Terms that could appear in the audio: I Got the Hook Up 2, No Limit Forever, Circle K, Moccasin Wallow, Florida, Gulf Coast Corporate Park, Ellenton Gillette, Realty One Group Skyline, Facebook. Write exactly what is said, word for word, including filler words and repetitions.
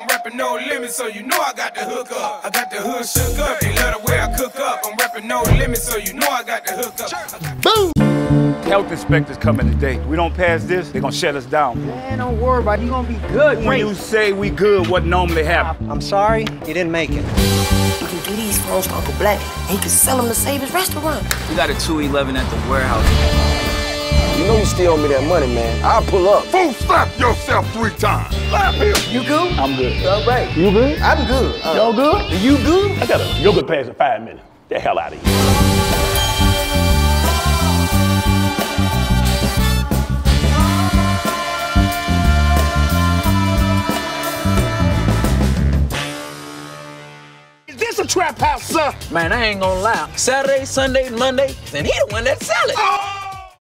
I'm rapping no limit, so you know I got the hook up. I got the hood shook up, they love the way I cook up. I'm rapping no limit, so you know I got the hook up. Boom! Health inspectors coming today. We don't pass this, they're gonna shut us down. Man, don't worry about it, you gonna be good. When you say we good, what normally happens? I'm sorry, you didn't make it. You can do these phones to Uncle Black, and he can sell them to save his restaurant. We got a two eleven at the warehouse. You know you still owe me that money, man. I'll pull up. Fool, slap yourself three times. Slap him. You good? I'm good. All right. You good? I'm good. Uh, Y'all good? You good? I got a yoga pass in five minutes. Get the hell out of here. Is this a trap house, sir? Man, I ain't gonna lie. Saturday, Sunday, Monday, then he the one that sell it. Oh!